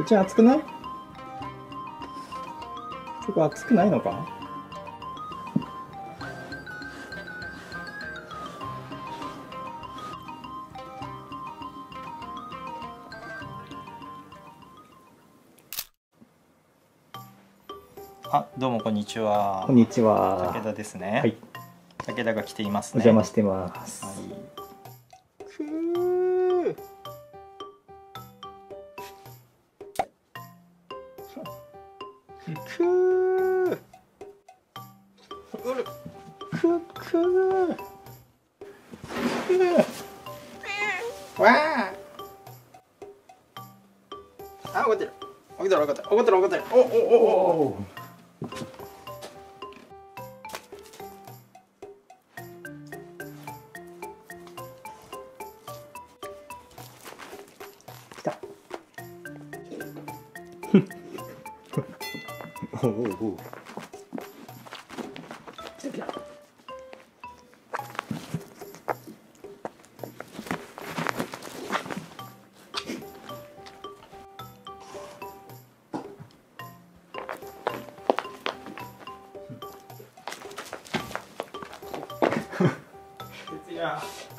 うち暑くない？そこ暑くないのか？あ、どうもこんにちは。こんにちは。武田ですね。はい。武田が来ていますね。お邪魔してます。はい。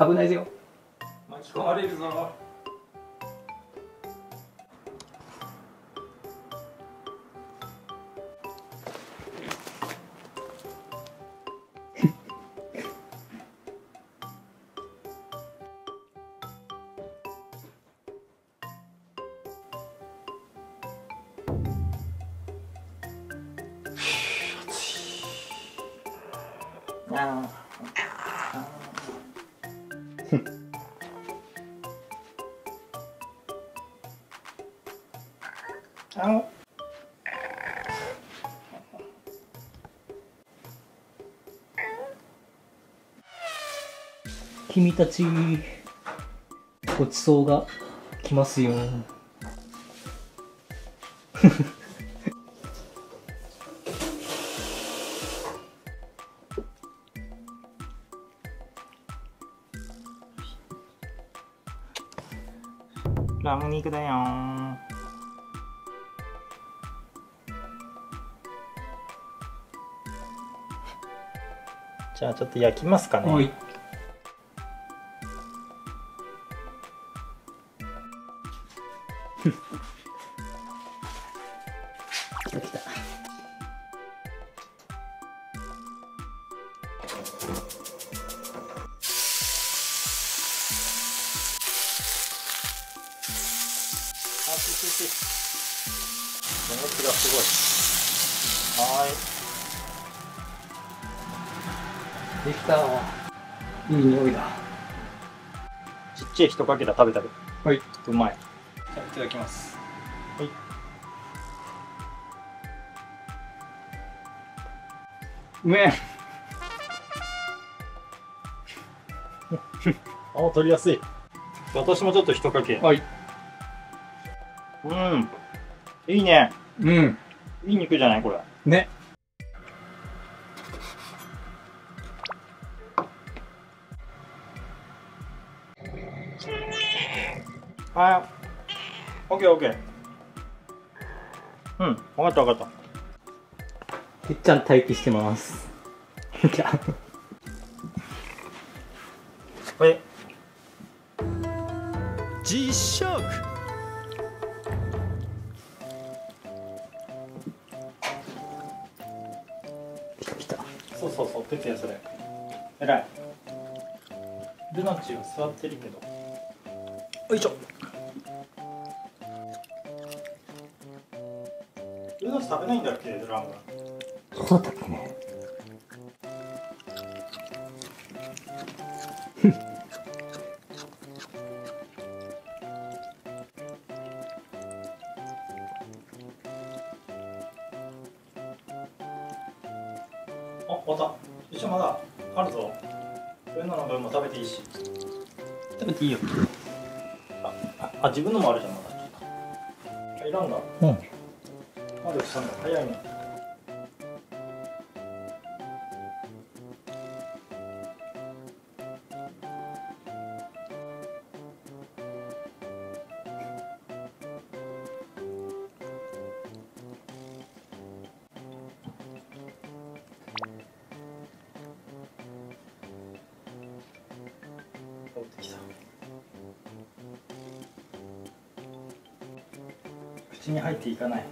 危ないよ。巻き込まれるぞ。君たちごちそうが来ますよ。ラム肉だよ。じゃあちょっと焼きますかね。はい、一かけら食べたり、はい、うまい。じゃあいただきます。はい。うめえ。あ、取りやすい。私もちょっと一かけ。はい。うん。いいね。うん。いい肉じゃないこれ。ね。はい、オッケーオッケー。うん、分かった分かった。てっちゃん待機してます。じゃあ。これ。実食。きたきた。そうそうそう、てっちゃんそれ。えらい。ルナチは座ってるけど。よいしょ。ルナチ食べないんだっけ、ドラムは。そうだったっけね。あ、終わった。一緒まだあるぞ。ルナの分も食べていいし。食べていいよ。あ、自分のもあるじゃん、まだ。選んだ。うん。まだしたんだ、早いね。ってきた。口に入っていかない。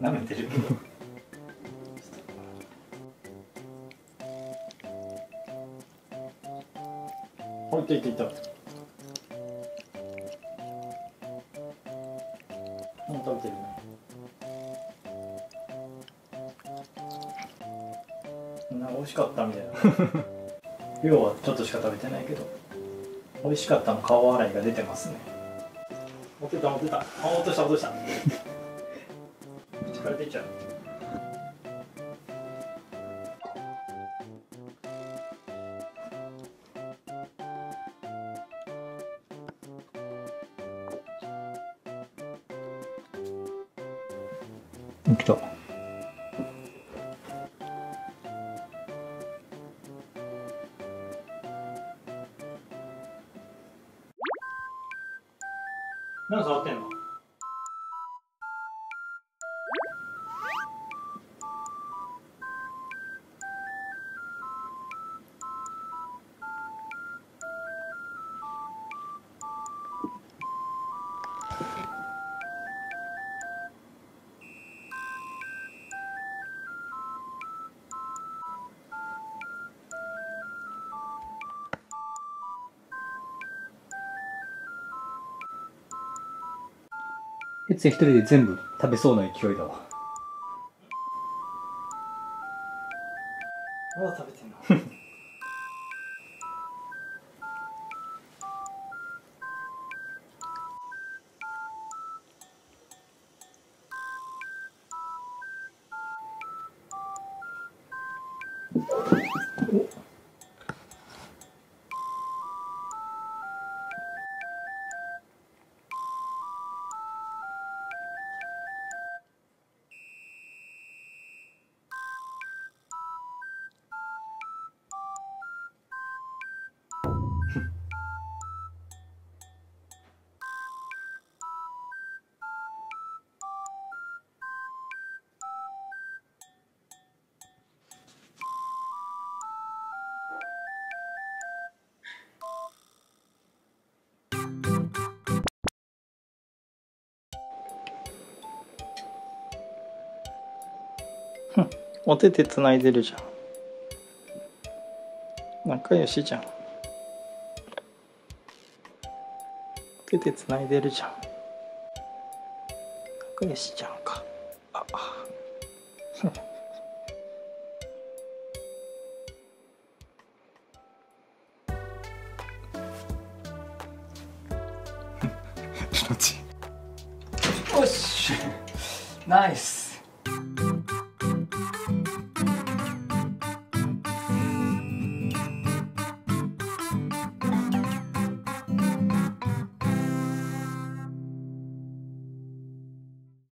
舐めてるけど。おいたいたいた。もう食べてるね。なんか美味しかったみたいな。量はちょっとしか食べてないけど、美味しかったの顔洗いが出てますね。持ってた持ってた。あ、落とした落とした。口から出ちゃう。来た。何触ってんの？一人で全部食べそうな勢いだわ。まだ食べてんの？お手手つないでるじゃん。仲良しじゃん。お手手つないでるじゃん。仲良しじゃんか。ああ。気持ちいい。よし。ナイス。